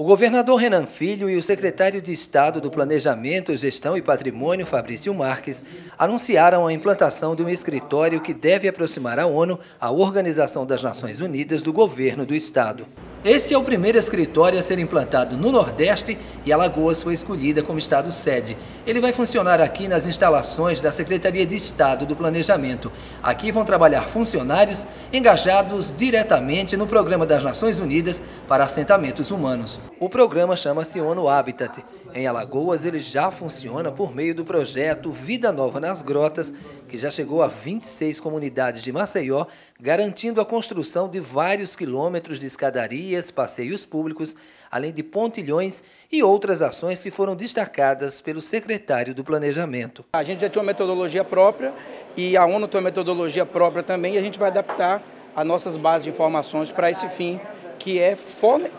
O governador Renan Filho e o secretário de Estado do Planejamento, Gestão e Patrimônio, Fabrício Marques, anunciaram a implantação de um escritório que deve aproximar a ONU, a Organização das Nações Unidas, do governo do Estado. Esse é o primeiro escritório a ser implantado no Nordeste e Alagoas foi escolhida como estado-sede. Ele vai funcionar aqui nas instalações da Secretaria de Estado do Planejamento. Aqui vão trabalhar funcionários engajados diretamente no Programa das Nações Unidas para Assentamentos Humanos. O programa chama-se ONU Habitat. Em Alagoas, ele já funciona por meio do projeto Vida Nova nas Grotas, que já chegou a 26 comunidades de Maceió, garantindo a construção de vários quilômetros de escadarias, passeios públicos, além de pontilhões e outras ações que foram destacadas pelo secretário do Planejamento. A gente já tinha uma metodologia própria e a ONU tem uma metodologia própria também, e a gente vai adaptar as nossas bases de informações para esse fim, que é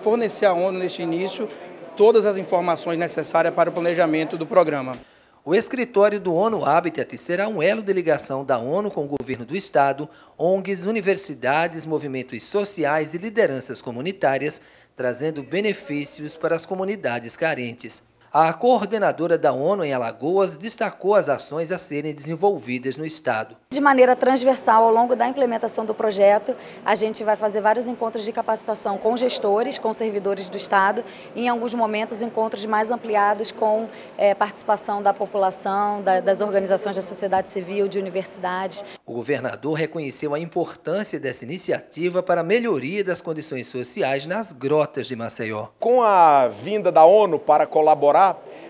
fornecer à ONU, neste início, todas as informações necessárias para o planejamento do programa. O escritório do ONU Habitat será um elo de ligação da ONU com o governo do Estado, ONGs, universidades, movimentos sociais e lideranças comunitárias, trazendo benefícios para as comunidades carentes. A coordenadora da ONU em Alagoas destacou as ações a serem desenvolvidas no Estado. De maneira transversal, ao longo da implementação do projeto, a gente vai fazer vários encontros de capacitação com gestores, com servidores do Estado, e em alguns momentos encontros mais ampliados com participação da população, das organizações da sociedade civil, de universidades. O governador reconheceu a importância dessa iniciativa para a melhoria das condições sociais nas grotas de Maceió. Com a vinda da ONU para colaborar,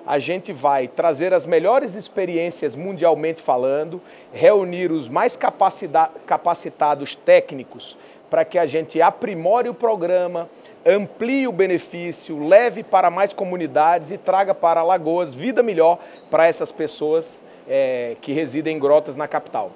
a gente vai trazer as melhores experiências mundialmente falando, reunir os mais capacitados técnicos para que a gente aprimore o programa, amplie o benefício, leve para mais comunidades e traga para Alagoas vida melhor para essas pessoas que residem em grotas na capital.